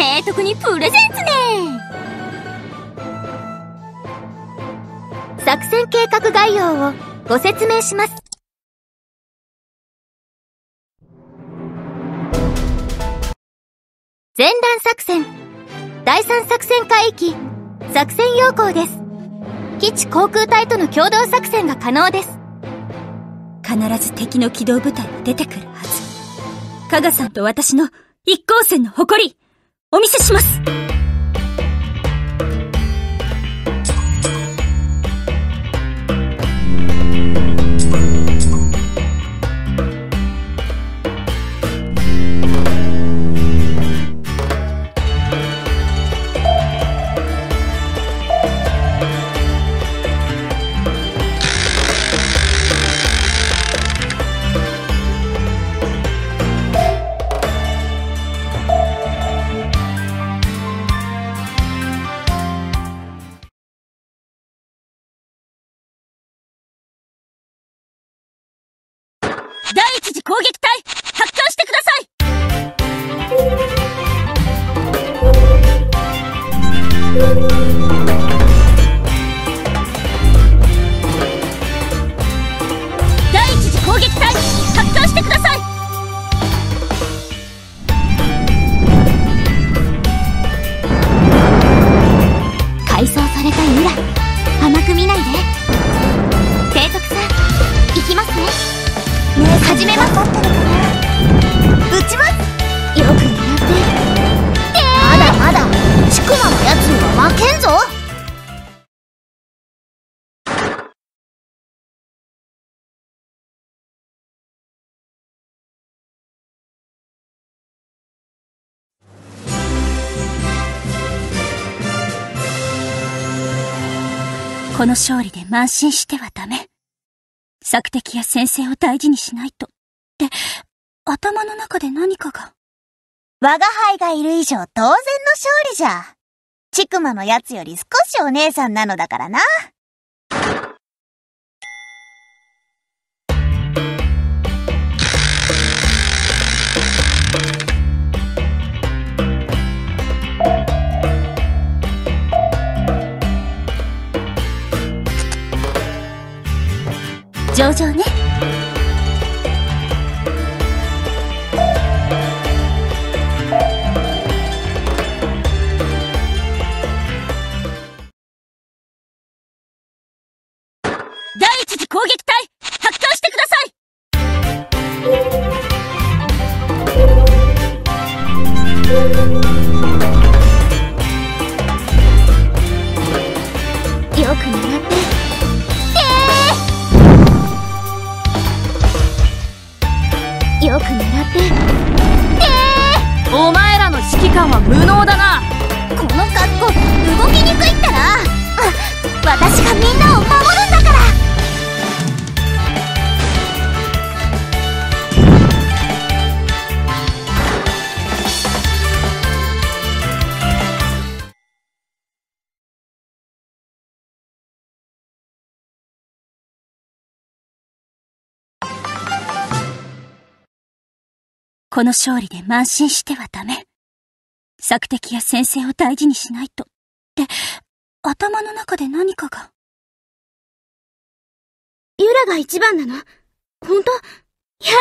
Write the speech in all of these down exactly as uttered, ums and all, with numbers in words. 提督にプレゼンツね。作戦計画概要をご説明します。前段作戦だいさん作戦海域作戦要項です。基地航空隊との共同作戦が可能です。必ず敵の機動部隊が出てくるはず。加賀さんと私の一向戦の誇り、お見せします。第一次攻撃隊発艦してください。第一次攻撃隊発艦してください。改装された未来甘く見ないで。提督さん行きますね。ねえ、始めます。分かってるかな。撃ちます。よく狙って。まだまだちくまのやつには負けんぞ。この勝利で慢心してはダメ。索敵や先生を大事にしないと。って、頭の中で何かが。我が輩がいる以上当然の勝利じゃ。ちくまのやつより少しお姉さんなのだからな。上々ね。第一次攻撃隊発艦してください。よく狙って。よく狙って。えー、お前らの指揮官は無能だな。この格好動きにくいったら。私がみんなを守るんだから。この勝利で慢心してはダメ。索敵や先生を大事にしないと。って、頭の中で何かが。ユラが一番なの？ほんと？やったー！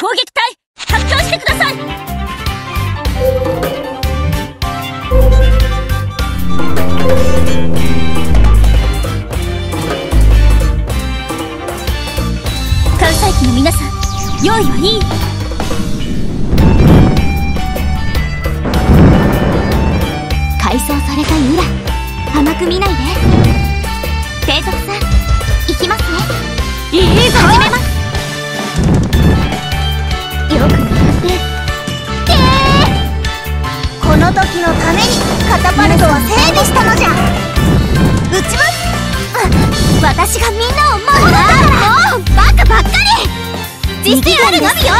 攻撃隊発艦してください。艦載機の皆さん、用意はいい？改装された未来甘く見ないで。提督さん行きますね。いいぞ。始めます。この時のためにカタパルトは整備したのじゃ。撃ちます。私私がみんなを守る。ああ、もうバカばっかり。実践あるのみよ。や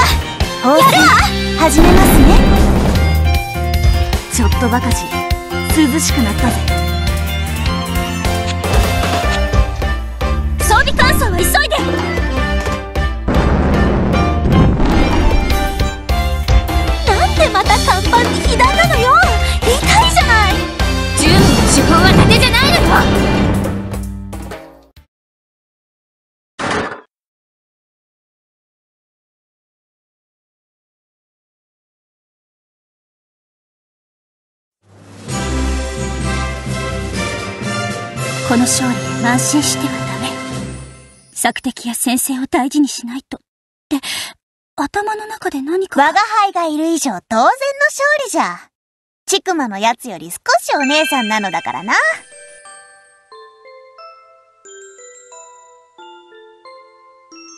るわ。始めますね。ちょっとばかし涼しくなったぜ。装備乾燥は急いで。なんでまた短パンに被弾なのよ。痛いじゃない。銃の手法は盾じゃないのよ。この勝利で慢心してはダメ。索敵や先生を大事にしないと。って、頭の中で何か…我が輩がいる以上当然の勝利じゃ。ちくまのやつより少しお姉さんなのだからな。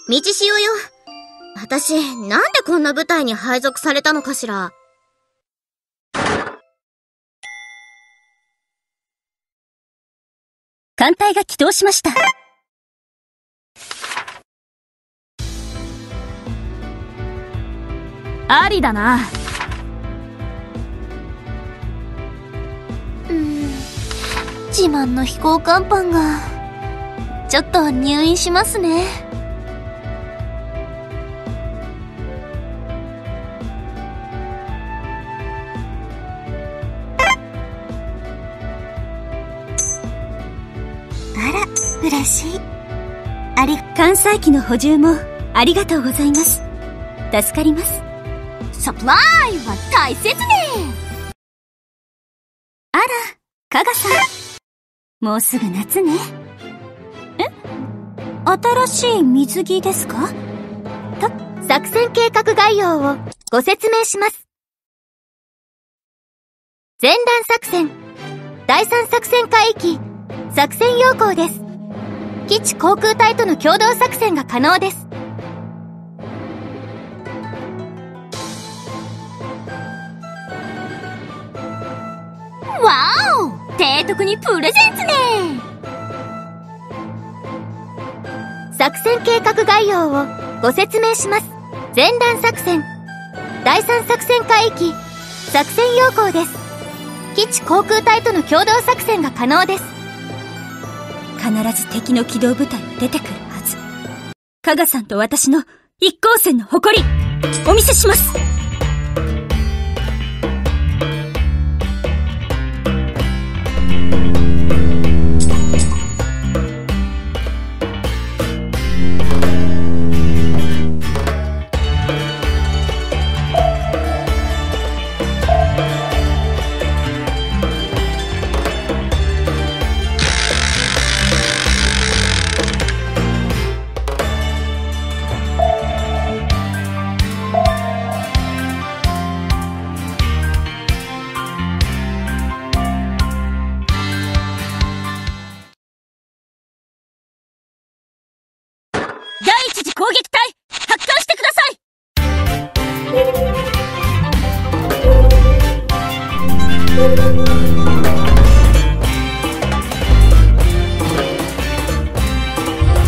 道しおよ。私、なんでこんな部隊に配属されたのかしら。艦隊が起動しました。ありだな。うーん、自慢の飛行甲板がちょっと入院しますね。嬉しい。あり、艦載機の補充もありがとうございます。助かります。サプライは大切ね。あら、加賀さん。もうすぐ夏ね。え？新しい水着ですか？と、作戦計画概要をご説明します。前段作戦、だいさん作戦海域、作戦要項です。基地航空隊との共同作戦が可能です。わお！提督にプレゼンツね！作戦計画概要をご説明します。前段作戦、だいさん作戦海域、作戦要項です。基地航空隊との共同作戦が可能です。必ず敵の機動部隊が出てくるはず。加賀さんと私の一向戦の誇り、お見せします。攻撃隊発艦してください。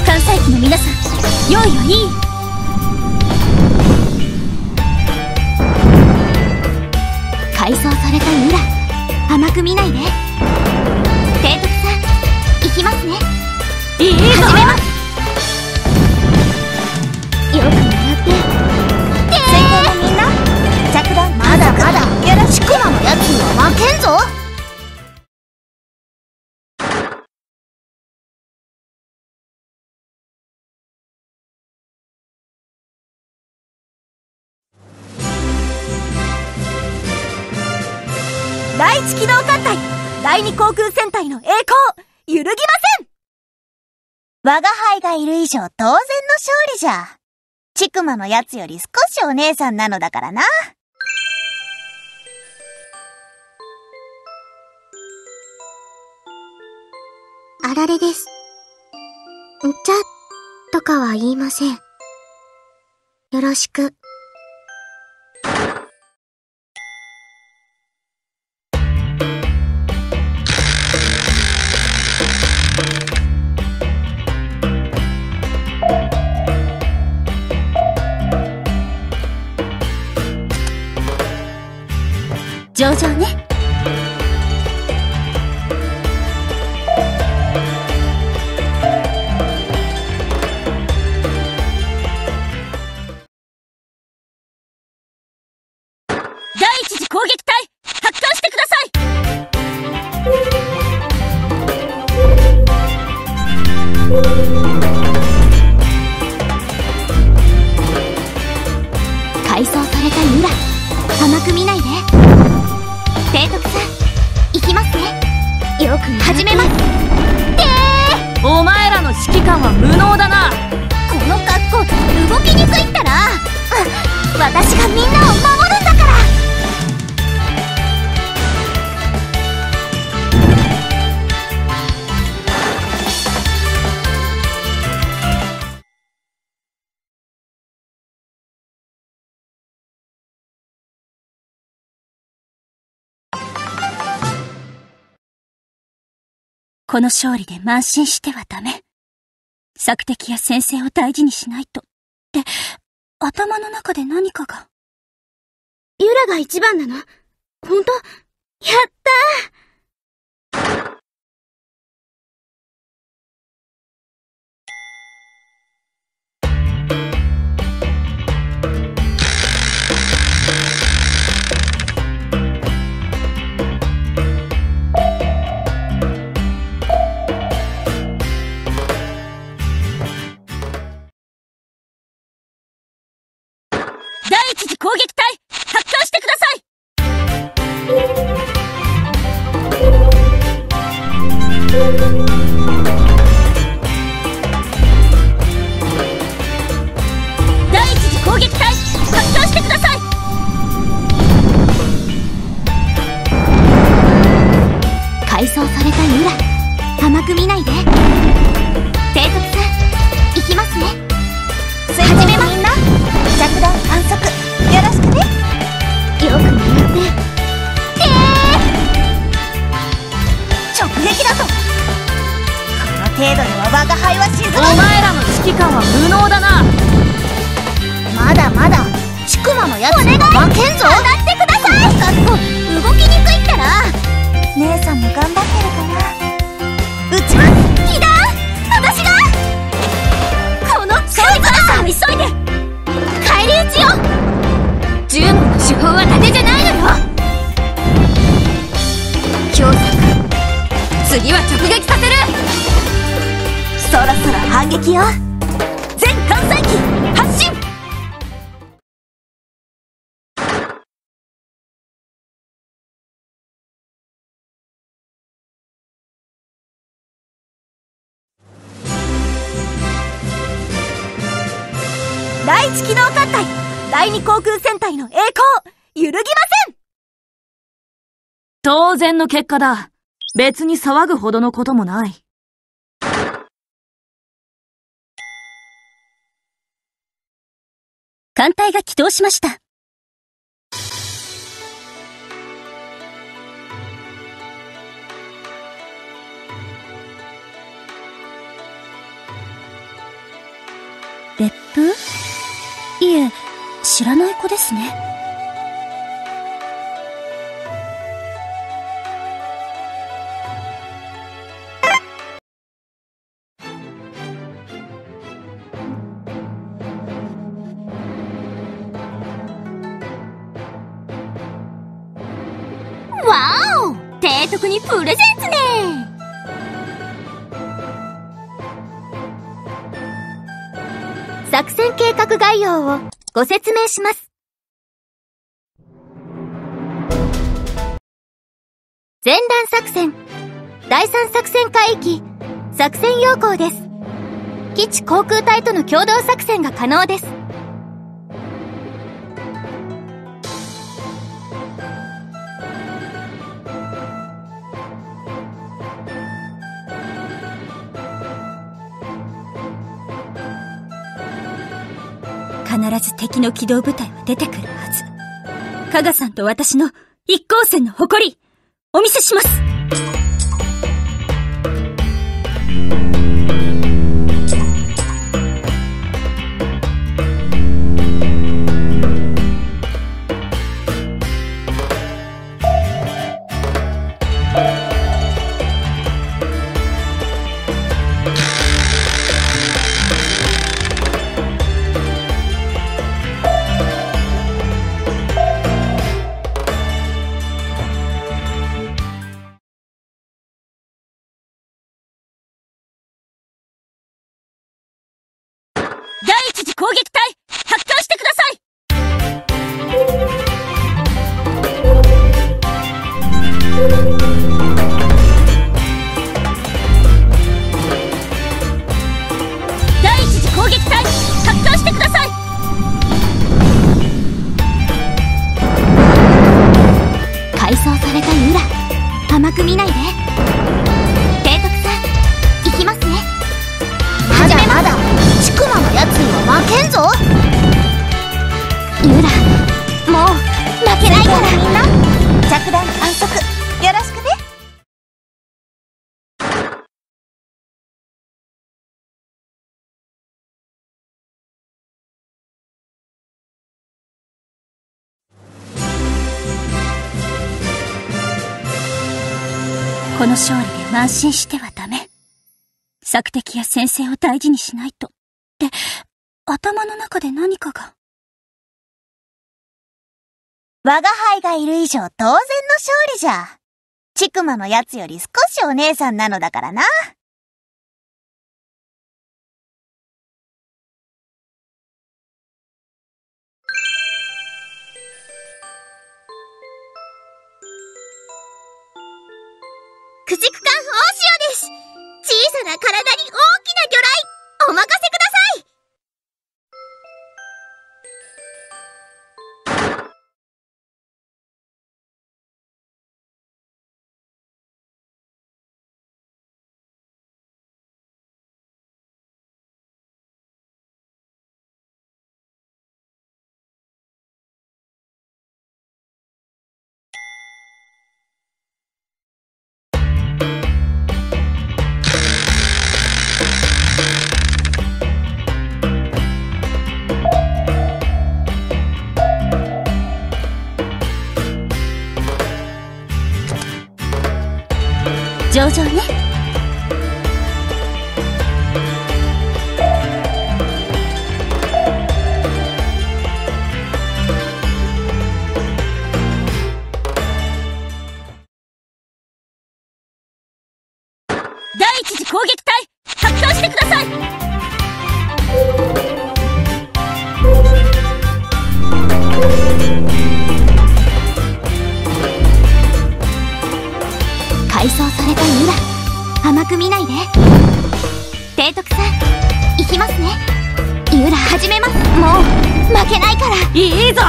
艦載機の皆さん、用意はいい？改装された未来、甘く見ないで。提督さん、行きますね。いいぞ。始めます。よく狙って。先頭のみんな、着弾。まだまだやらしくまのやつには負けんぞ。第一機動艦隊、第二航空戦隊の栄光、揺るぎません。我が輩がいる以上当然の勝利じゃ。ちくまのやつより少しお姉さんなのだからな。あられです。んちゃ、とかは言いません。よろしく。登場ね。第一次攻撃隊発艦してください。改装されたミラ甘く見ないで。提督さん行きますね。よく始めます。えー、お前らの指揮官は無能だな。この格好動きにくいったら私がみんなを守るんだから。この勝利で慢心してはダメ。索敵や先生を大事にしないと。って、頭の中で何かが。ユラが一番なの？ほんと？やったー！攻撃隊発艦してください。第一次攻撃隊発艦してください。改装されたミラ甘く見ないで。提督さん行きますね。始めます。みんな着弾観測よろしくね。よく狙って。えー、直撃だと。この程度では我が輩は沈む。お前らの指揮官は無能だな。まだまだちくまのやつには負けんぞ。お願い、上がってください。この格好動きにくいったら姉さんも頑張ってるかな。うちは被弾私がこのカイザーさん急いで返り討ちよ。銃の手法は盾じゃないのよ。強策次は直撃させる。そろそろ反撃よ。全艦載機発進。第一機動艦隊だいに航空戦隊の栄光、揺るぎません。当然の結果だ。別に騒ぐほどのこともない。艦隊が起動しました。別府？いえ、知らない子ですね。わお！提督にプレゼンツね。作戦計画概要をご説明します。前段作戦、だいさん作戦海域、作戦要項です。基地航空隊との共同作戦が可能です。必ず敵の機動部隊は出てくるはず。加賀さんと私の一向戦の誇り、お見せします。攻撃隊発艦してください。第一次攻撃隊発艦してください。改装されたユラ、甘く見ないで。この勝利で慢心してはダメ。索敵や先生を大事にしないと。って、頭の中で何かが。我が輩がいる以上当然の勝利じゃ。ちくまのやつより少しお姉さんなのだからな。駆逐艦大潮です。小さな体に大きな魚雷、お任せください。上々ね。第一次攻撃隊発艦してください。改装されたユラ、甘く見ないで。提督さん、行きますね。ユラ始めます。もう負けないから。いいぞ。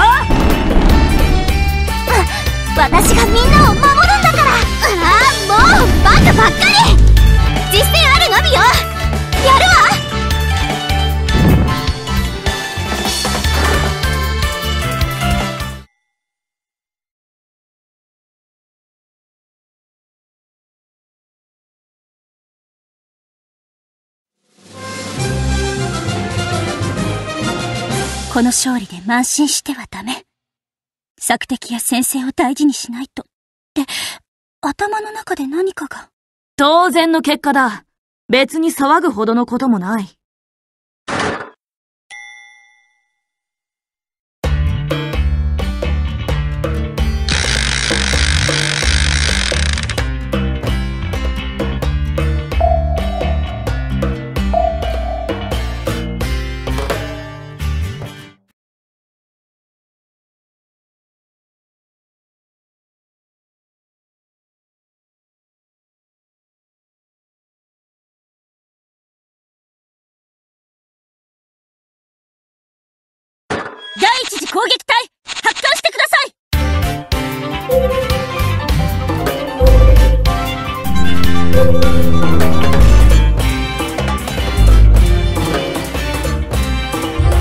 私がみんなを守るんだから。ああ、もうバカばっかり。実践あるのみよ。やるわ。この勝利で慢心してはダメ。索敵や先生を大事にしないと。って、頭の中で何かが。当然の結果だ。別に騒ぐほどのこともない。第一次攻撃隊発艦してください。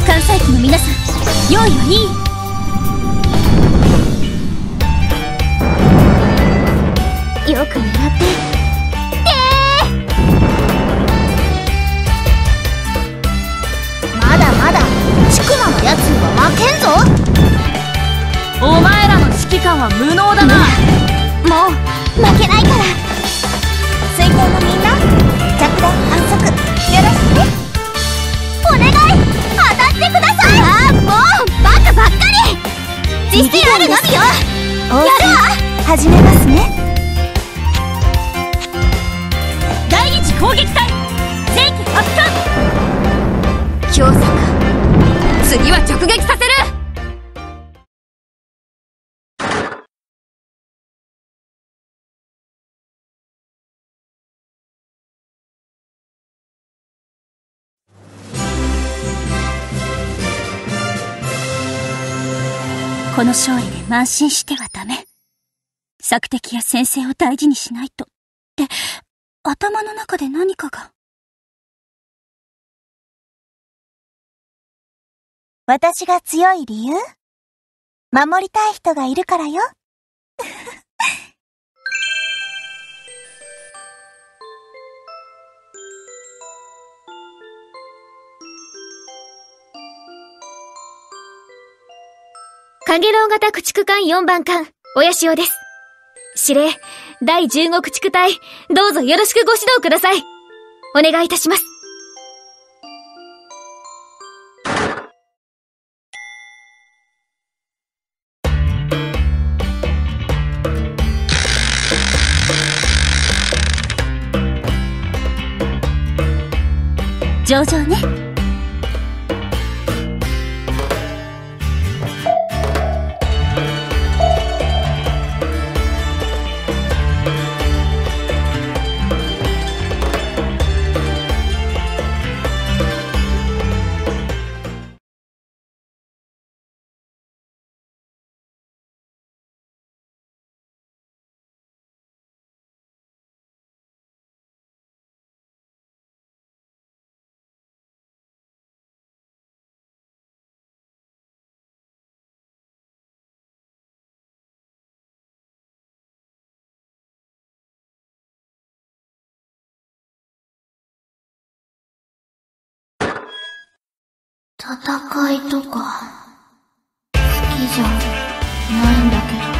艦載機の皆さん、用意はいい？は無能だな。もう負けないから。水兵のみんな、着弾反則よろしくね。お願い、当たってください。ああ、もうバカばっかり。実践あるのみよ。やるわ。始めますね。第二次攻撃隊、全機発艦。強さか。次は直撃させる。この勝利で慢心してはダメ。索敵や先生を大事にしないと。って、頭の中で何かが。私が強い理由？守りたい人がいるからよ。カゲロウ型駆逐艦よんばんかん、親潮です。指令、だいじゅうご駆逐隊、どうぞよろしくご指導ください。お願いいたします。上々ね。戦いとか好きじゃないんだけど。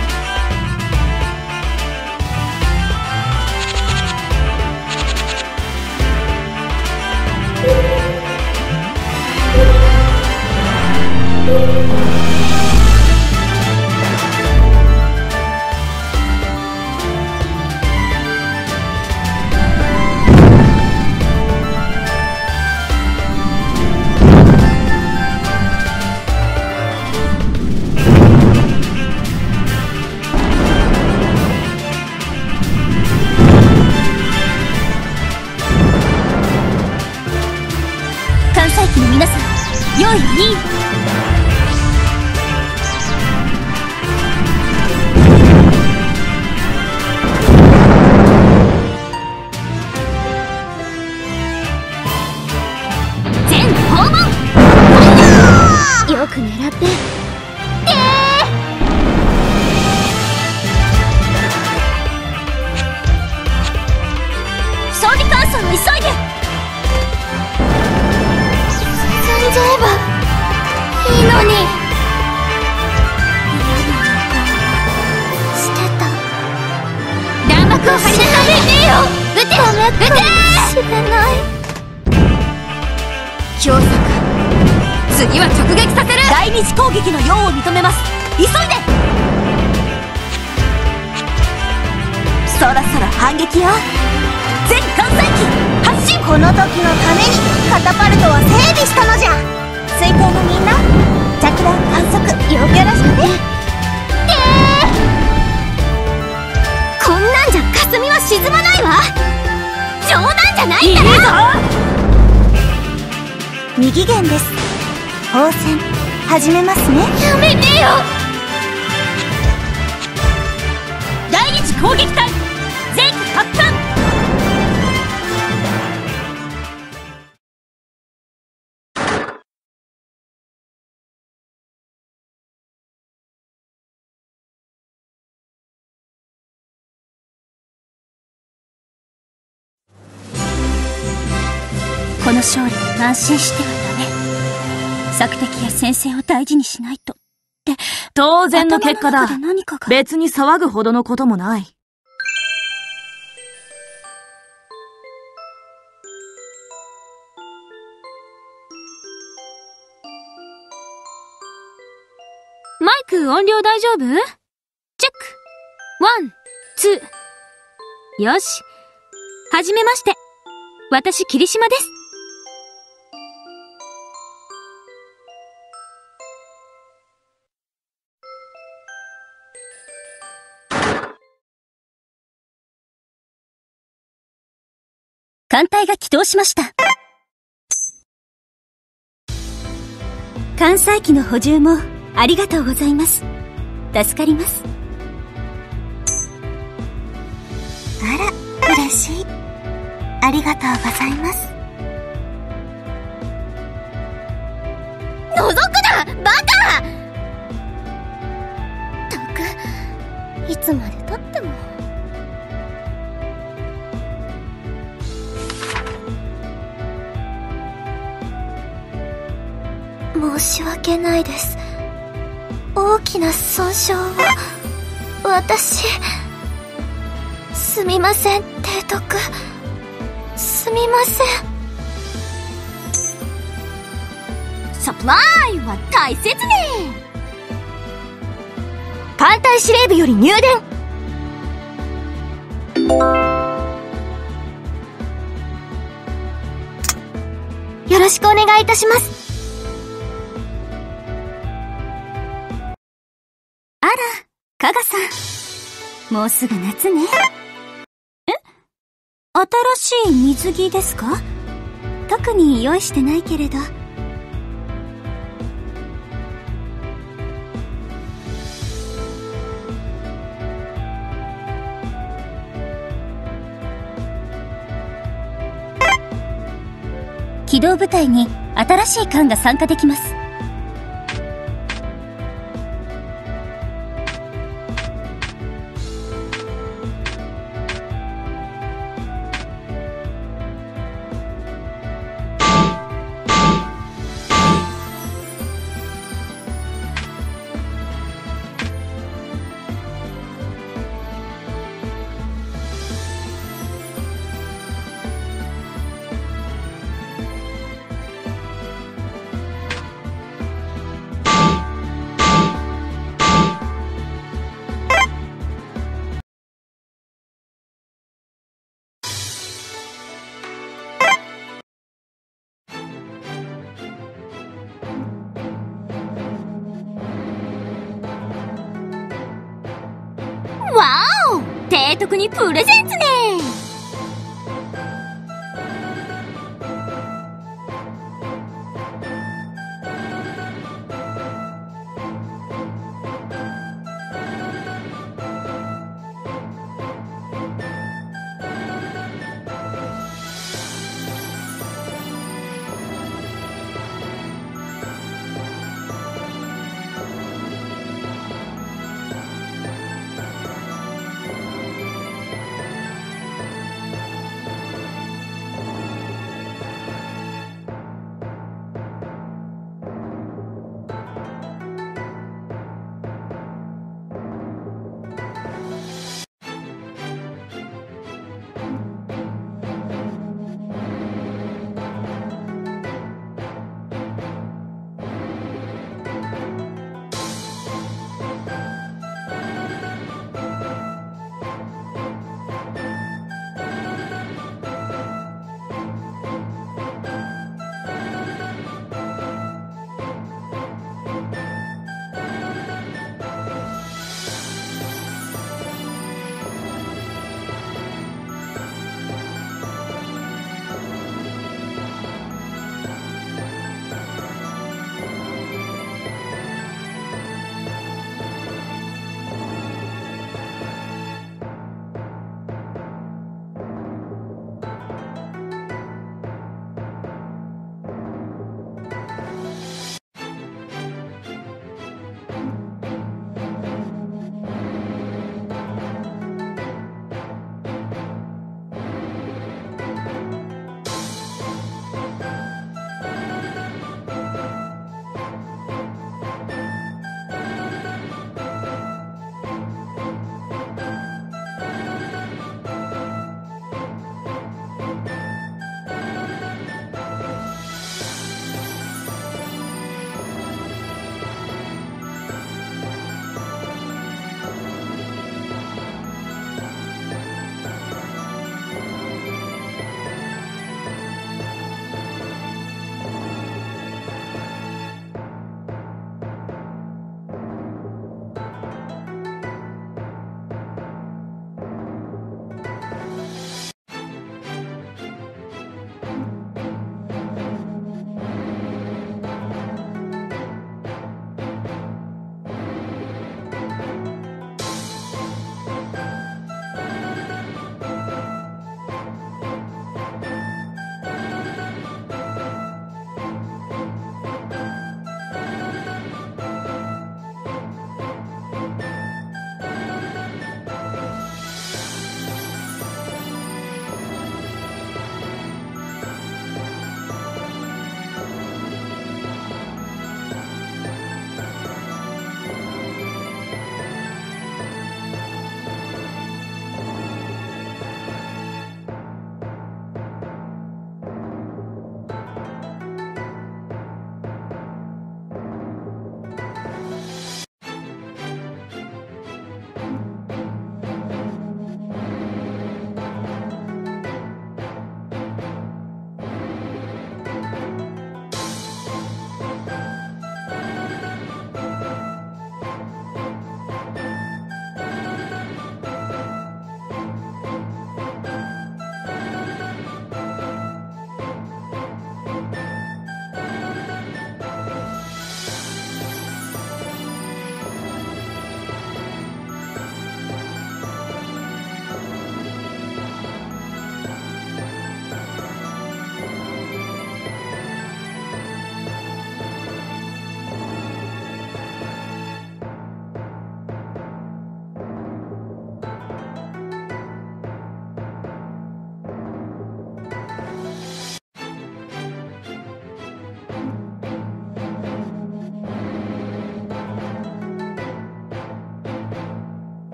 この勝利で慢心してはダメ。索敵や先生を大事にしないと。って、当然の結果だ。別に騒ぐほどのこともない。マイク音量大丈夫？チェック。ワン、ツー。よし。はじめまして。私、霧島です。艦隊が起動しました。艦載機の補充もありがとうございます。助かります。あら、嬉しい。ありがとうございます。覗くな、バカ！ったく、いつまでたっても。申し訳ないです。大きな損傷を。私、すみません、提督。すみません。サプライは大切に。艦隊司令部より入電。よろしくお願いいたします。加賀さん、もうすぐ夏ね。え？新しい水着ですか？特に用意してないけれど。機動部隊に新しい艦が参加できます。提督にプレゼンツね。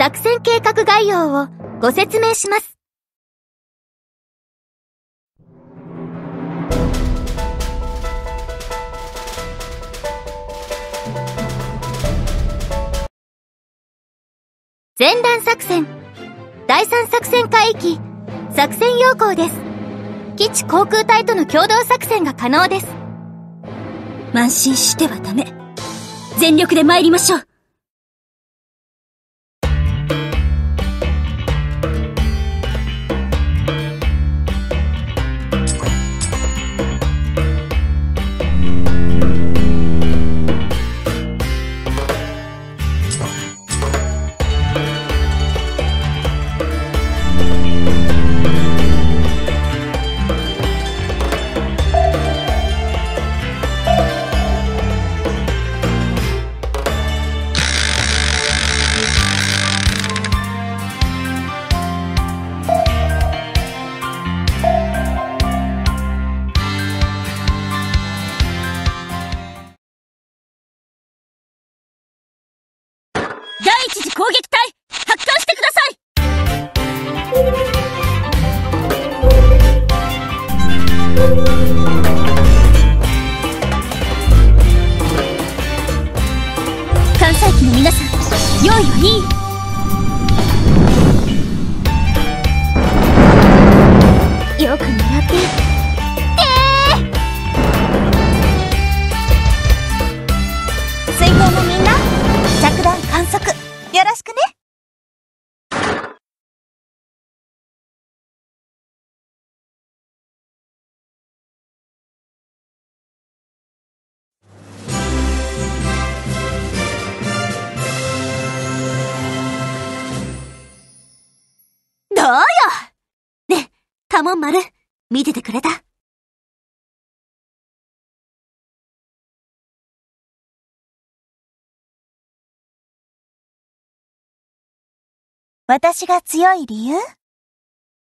作戦計画概要をご説明します。前段作戦、だいさん作戦海域、作戦要項です。基地航空隊との共同作戦が可能です。慢心してはダメ。全力で参りましょう。一時攻撃隊、発艦してください。艦載機の皆さん、用意はいい？どうよ。ねえ、カモン丸、見ててくれた？私が強い理由？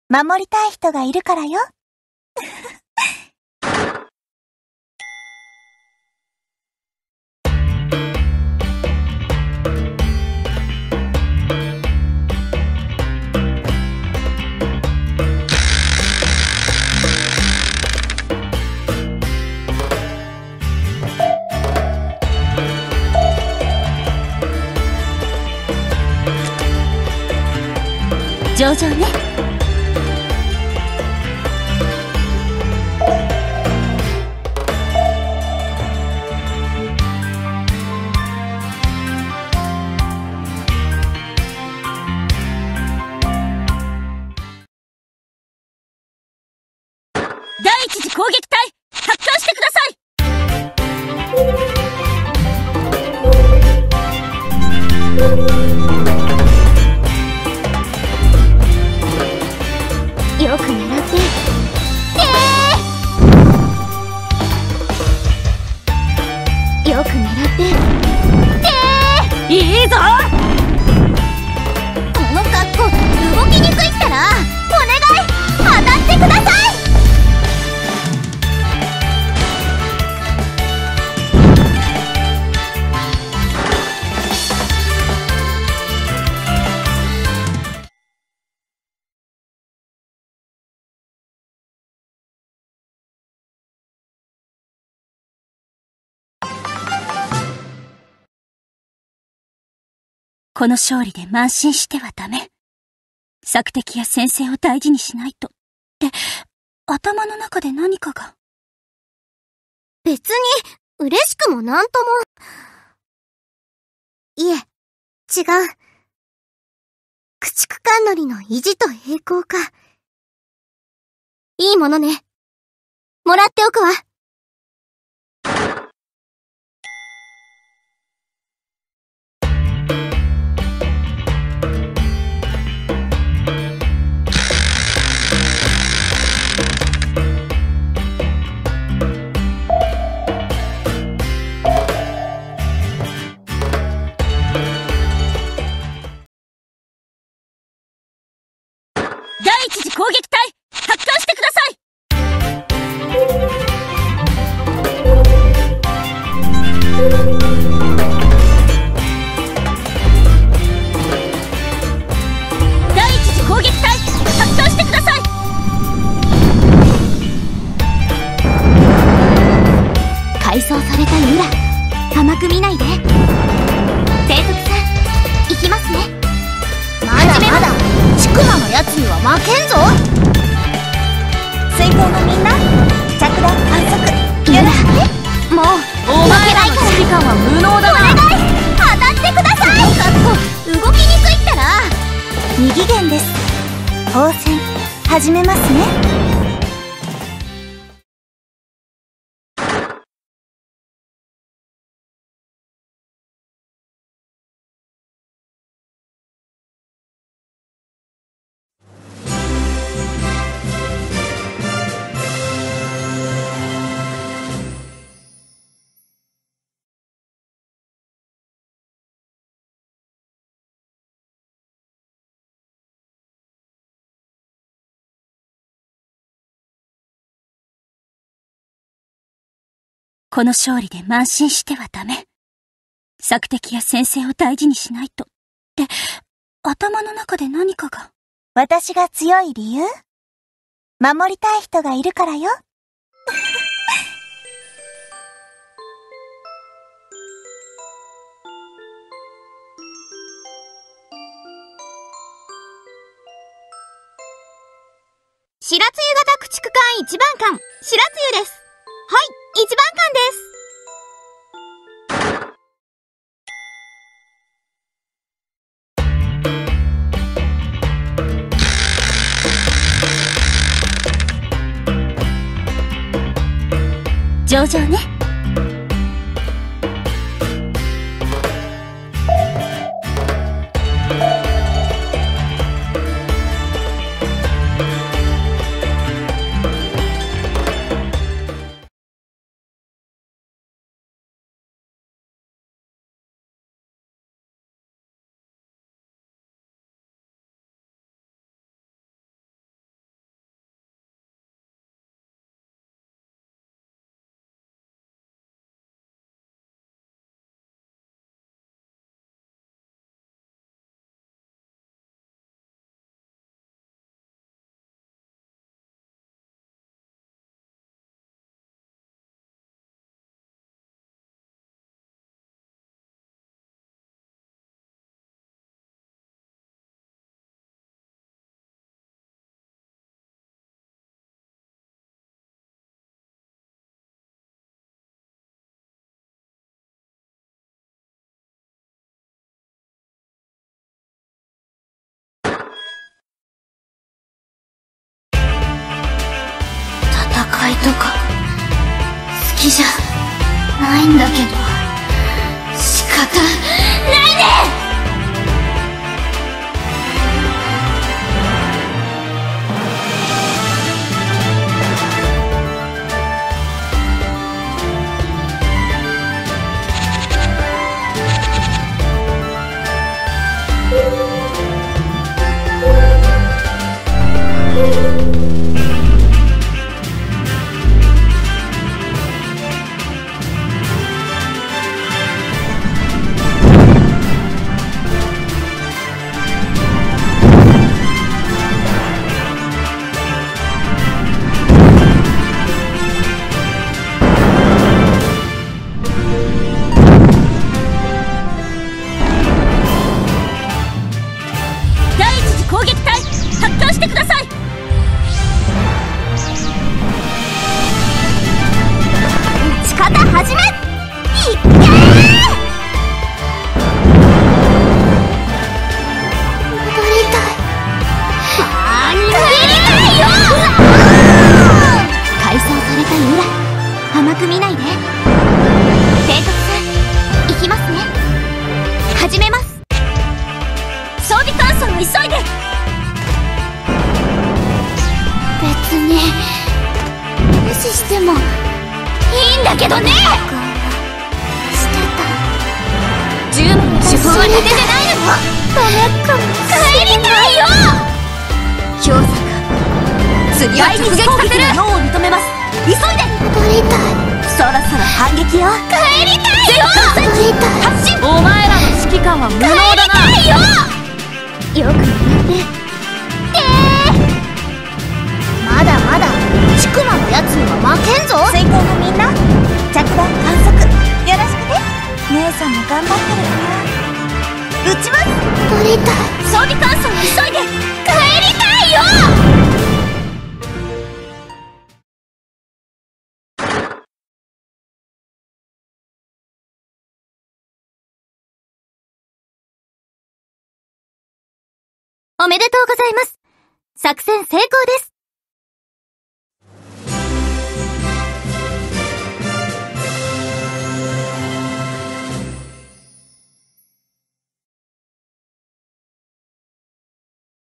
守りたい人がいるからよ。上々ね。第一次攻撃隊、発艦してください。この勝利で慢心してはダメ。索敵や戦線を大事にしないと。って、頭の中で何かが。別に、嬉しくもなんとも。いえ、違う。駆逐艦乗りの意地と栄光か。いいものね。もらっておくわ。攻撃隊、発艦してください。負けんぞ。水星のみんな、着弾観測。やだ、もうお前らの指揮官は無能だな。お願い、当たってください。かっこ動きにくいったら二次元です。放線始めますね。この勝利で慢心してはダメ。索敵や先生を大事にしないと。って、頭の中で何かが。私が強い理由？守りたい人がいるからよ。白露型駆逐艦一番艦、白露です。はい。一番艦です。上々ね。戦いとか好きじゃないんだけど仕方ないね。どれた。装備乾燥を急いで帰りたいよ。おめでとうございます。作戦成功です。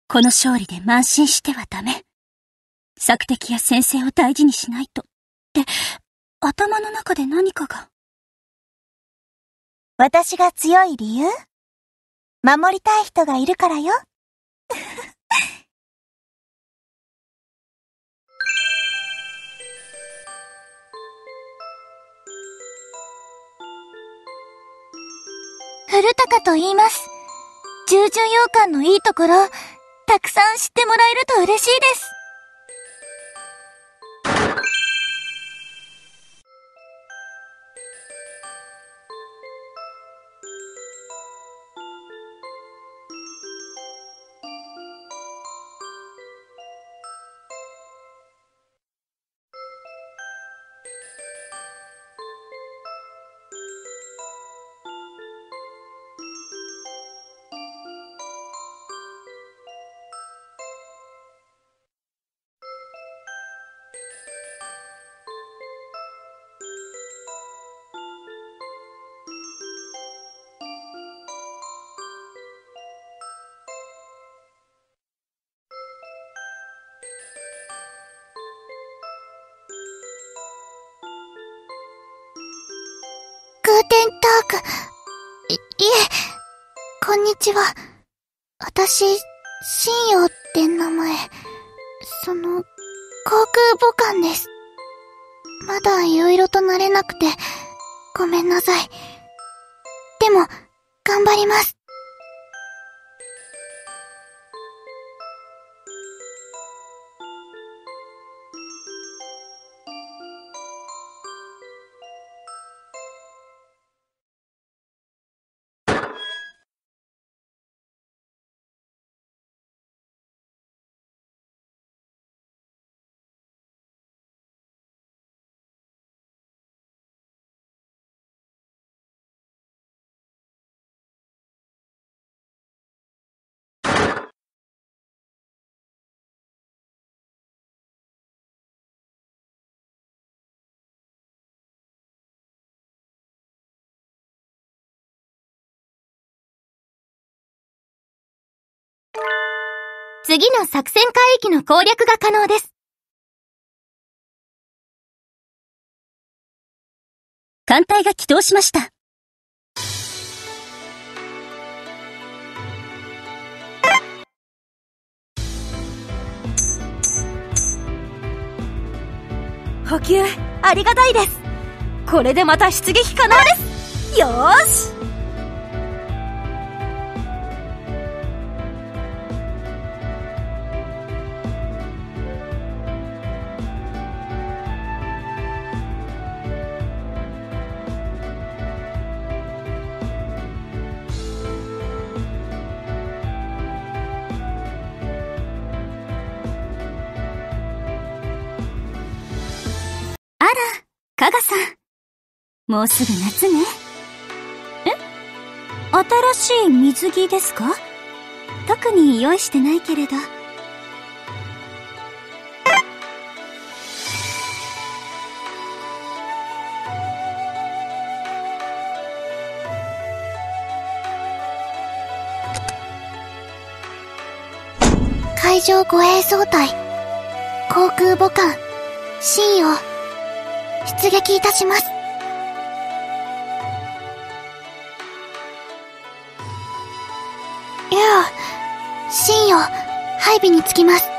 この勝利で慢心してはダメ。索敵や戦線を大事にしないと。って、頭の中で何かが。私が強い理由？守りたい人がいるからよ。古高と言います。従順洋館のいいところ、たくさん知ってもらえると嬉しいです。い, いえ、こんにちは。私、信用って名前、その、航空母艦です。まだ色々と慣れなくて、ごめんなさい。でも、頑張ります。次の作戦海域の攻略が可能です。艦隊が起動しました。補給ありがたいです。これでまた出撃可能です。よーし。加賀さん、もうすぐ夏ね。え？新しい水着ですか？特に用意してないけれど。海上護衛総隊、航空母艦、信用。出撃いたします。ユウ、信用、配備につきます。